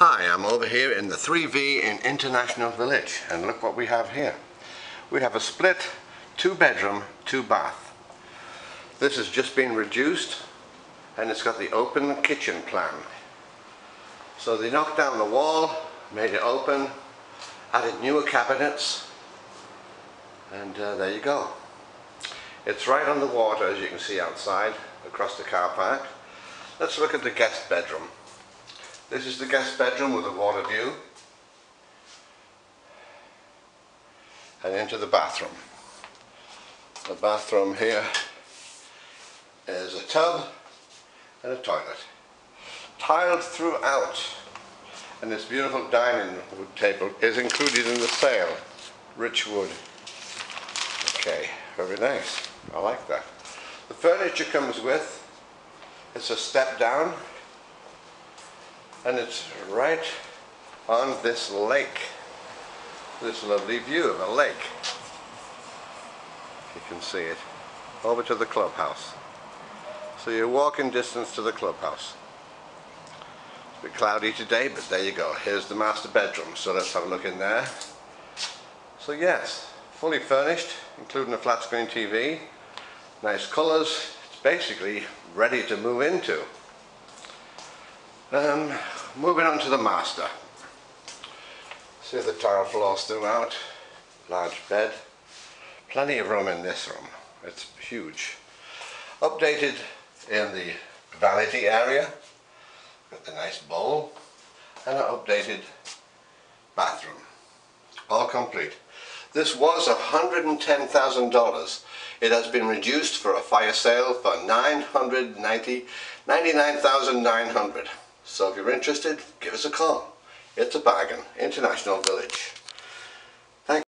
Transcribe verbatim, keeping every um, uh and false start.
Hi, I'm over here in the three V in International Village, and look what we have here. We have a split two bedroom, two bath. This has just been reduced and it's got the open kitchen plan. So they knocked down the wall, made it open, added newer cabinets, and uh, there you go. It's right on the water, as you can see outside across the car park. Let's look at the guest bedroom. This is the guest bedroom with a water view and into the bathroom. The bathroom here is a tub and a toilet. Tiled throughout, and this beautiful dining wood table is included in the sale. Rich wood. Okay, very nice. I like that. The furniture comes with, it's a step down, and it's right on this lake, this lovely view of a lake. You can see it over to the clubhouse, so you're walking distance to the clubhouse. It's a bit cloudy today, but there you go. Here's the master bedroom, so let's have a look in there. So yes, fully furnished, including a flat screen T V, nice colors. It's basically ready to move into. Um, moving on to the master. See the tile floors throughout, large bed, plenty of room in this room. It's huge. Updated in the vanity area, got the nice bowl, and an updated bathroom. All complete. This was one hundred ten thousand dollars. It has been reduced for a fire sale for nine hundred ninety-nine thousand nine hundred dollars. So if you're interested, give us a call. It's a bargain. International Village.